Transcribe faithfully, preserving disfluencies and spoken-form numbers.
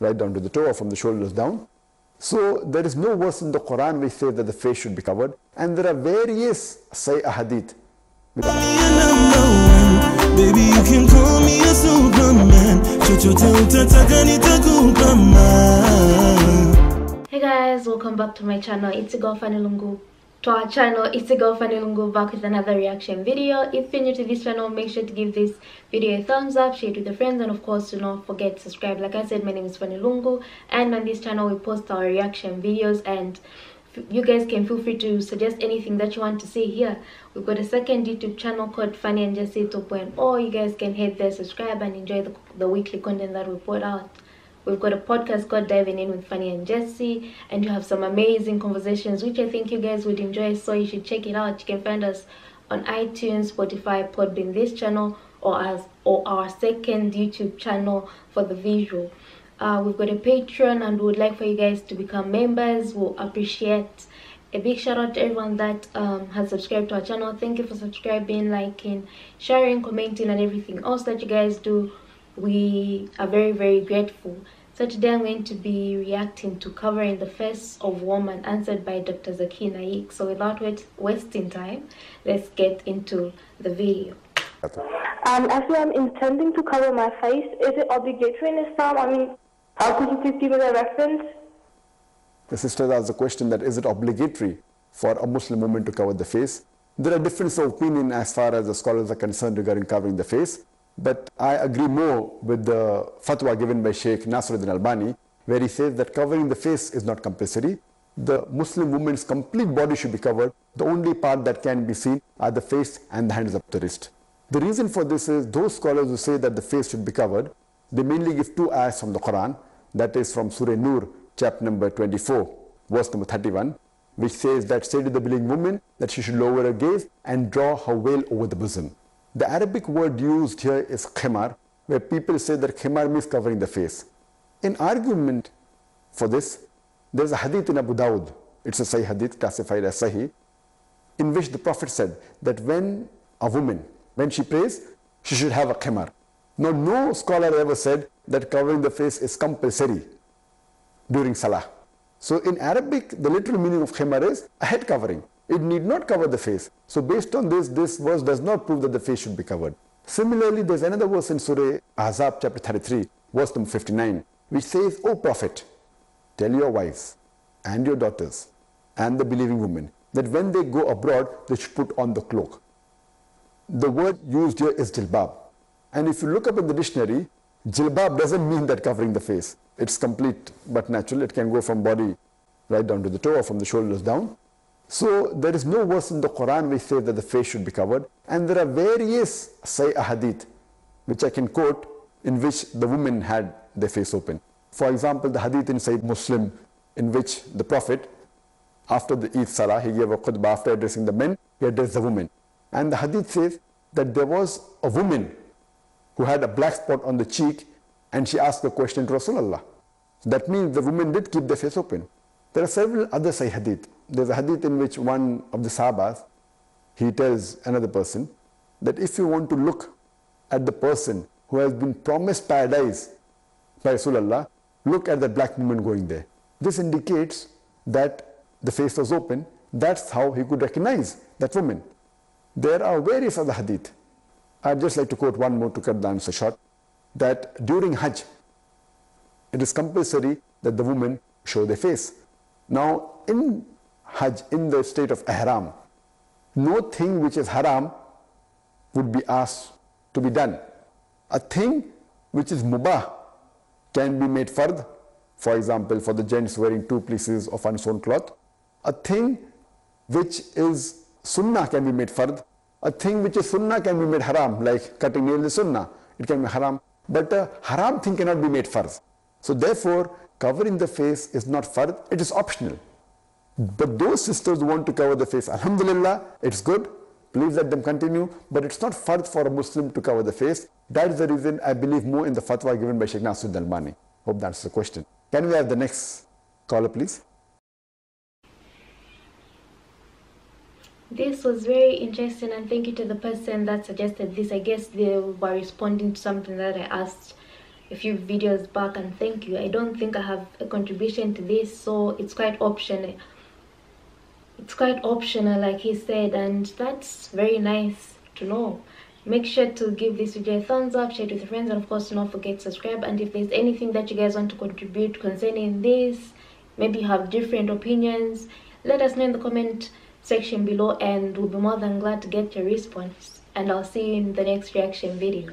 right down to the toe or from the shoulders down. So there is no verse in the Quran which says that the face should be covered, and there are various Sahih Hadith. Hey guys, welcome back to my channel. It's your girl Fanny Lungu. To our channel, it's your girl Fanny Lungu, back with another reaction video. If you're new to this channel, make sure to give this video a thumbs up, share it with your friends, and of course do not forget to subscribe. Like I said, my name is Fanny Lungu, and on this channel we post our reaction videos, and you guys can feel free to suggest anything that you want to see here. We've got a second YouTube channel called Fanny and Jessy two point oh. You guys can head there, subscribe, and enjoy the, the weekly content that we put out. We've got a podcast called Diving In with Fanny and Jessy, and you have some amazing conversations which I think you guys would enjoy, so you should check it out. You can find us on iTunes, Spotify, Podbean, this channel, or as or our second YouTube channel for the visual. Uh, we've got a Patreon, and we would like for you guys to become members. We'll appreciate. A big shout out to everyone that um, has subscribed to our channel. Thank you for subscribing, liking, sharing, commenting, and everything else that you guys do. We are very very grateful. So today I'm going to be reacting to Covering the Face of Woman, answered by Doctor Zakir Naik. So without wait, wasting time, let's get into the video. Um, actually, I'm intending to cover my face. Is it obligatory in Islam? I mean, how could you please give me the reference? The sister asked the question that is it obligatory for a Muslim woman to cover the face? There are differences of opinion as far as the scholars are concerned regarding covering the face. But I agree more with the fatwa given by Sheikh Nasiruddin Al-Albani, where he says that covering the face is not compulsory. The Muslim woman's complete body should be covered. The only part that can be seen are the face and the hands up to the wrist. The reason for this is those scholars who say that the face should be covered, they mainly give two ayahs from the Quran, that is from Surah An-Nur, chapter number twenty-four, verse number thirty-one, which says that, say to the believing woman that she should lower her gaze and draw her veil over the bosom. The Arabic word used here is khimar, where people say that khimar means covering the face. In argument for this, there is a hadith in Abu Dawud, it's a Sahih hadith classified as Sahih, in which the Prophet said that when a woman, when she prays, she should have a khimar. Now no scholar ever said that covering the face is compulsory during Salah. So in Arabic, the literal meaning of khimar is a head covering. It need not cover the face. So based on this, this verse does not prove that the face should be covered. Similarly, there's another verse in Surah Ahzab chapter thirty-three, verse number fifty-nine, which says, O Prophet, tell your wives and your daughters and the believing women that when they go abroad, they should put on the cloak. The word used here is Jilbab. And if you look up in the dictionary, Jilbab doesn't mean that covering the face. It's complete but natural. It can go from body right down to the toe or from the shoulders down. So there is no verse in the Quran which says that the face should be covered, and there are various Sahih Hadith which I can quote in which the women had their face open. For example, the Hadith in Sahih Muslim in which the Prophet, after the Eid Salah, he gave a khutbah. After addressing the men, he addressed the women. And the Hadith says that there was a woman who had a black spot on the cheek, and she asked the question to Rasulullah. That means the women did keep their face open. There are several other Sahih Hadith. There's a Hadith in which one of the Sahabas, he tells another person that if you want to look at the person who has been promised paradise by Rasulullah, look at the black woman going there. This indicates that the face was open. That's how he could recognize that woman. There are various other Hadith. I'd just like to quote one more to cut the answer short, that during Hajj, it is compulsory that the women show their face. Now, in Hajj, in the state of ihram, no thing which is haram would be asked to be done. A thing which is mubah can be made fard, for example, for the gents wearing two pieces of unsewn cloth. A thing which is sunnah can be made fard. A thing which is sunnah can be made haram, like cutting nails is sunnah. It can be haram. But a haram thing cannot be made fard. So therefore, covering the face is not fard, it is optional. But those sisters who want to cover the face, Alhamdulillah, it's good. Please let them continue. But it's not fard for a Muslim to cover the face. That is the reason I believe more in the fatwa given by Sheikh Nasiruddin Al-Albani. Hope that's the question. Can we have the next caller, please? This was very interesting, and thank you to the person that suggested this. I guess they were responding to something that I asked a few videos back, and thank you. I don't think I have a contribution to this, so it's quite optional. It's quite optional, like he said, and that's very nice to know. Make sure to give this video a thumbs up, share it with your friends, and of course, don't forget to subscribe. And if there's anything that you guys want to contribute concerning this, maybe you have different opinions, let us know in the comment section below, and we'll be more than glad to get your response. And I'll see you in the next reaction video.